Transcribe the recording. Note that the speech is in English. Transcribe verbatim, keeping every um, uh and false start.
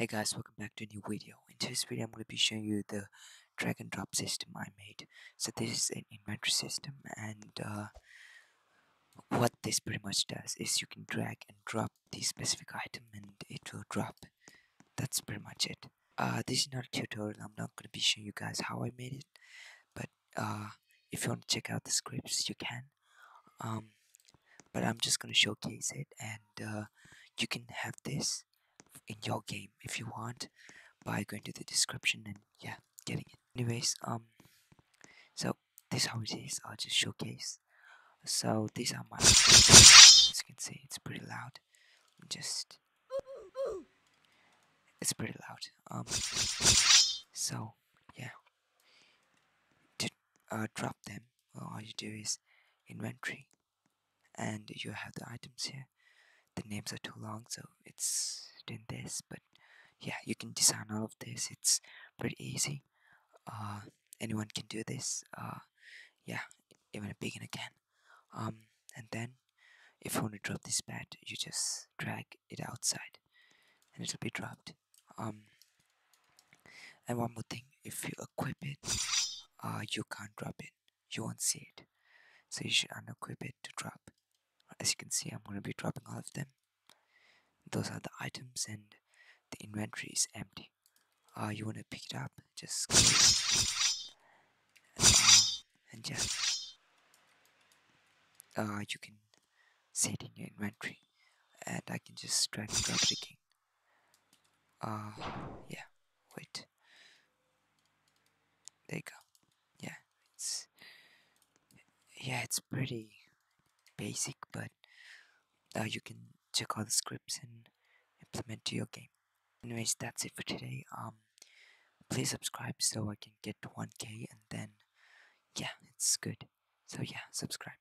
Hey guys, welcome back to a new video. In today's video, I'm going to be showing you the drag and drop system I made. So this is an inventory system, and uh, what this pretty much does is you can drag and drop the specific item and it will drop. That's pretty much it. Uh, this is not a tutorial. I'm not going to be showing you guys how I made it, but uh, if you want to check out the scripts, you can. Um, but I'm just going to showcase it, and uh, you can have this in your game if you want by going to the description and yeah, getting it. Anyways, um so this is how it is. I'll just showcase. So these are my as you can see, it's pretty loud. Just it's pretty loud. Um so yeah. To uh drop them, well, all you do is inventory and you have the items here. The names are too long, so it's in this, but yeah, you can design all of this. It's pretty easy. Uh, anyone can do this. Uh, yeah, even a beginner can. Um, and then if you want to drop this pad, you just drag it outside and it'll be dropped. Um, and one more thing, if you equip it, uh, you can't drop it, you won't see it, so you should unequip it to drop. As you can see, I'm going to be dropping all of them. Those are the items, and the inventory is empty. Uh, you want to pick it up, just click, and, uh, and just uh, you can see it in your inventory, and I can just drag and drop it again. Uh, yeah, wait, there you go. Yeah, it's yeah, it's pretty basic, but uh, you can check all the scripts and implement to your game. Anyways, that's it for today. Um, please subscribe so I can get to one K, and then yeah, it's good. So yeah, subscribe.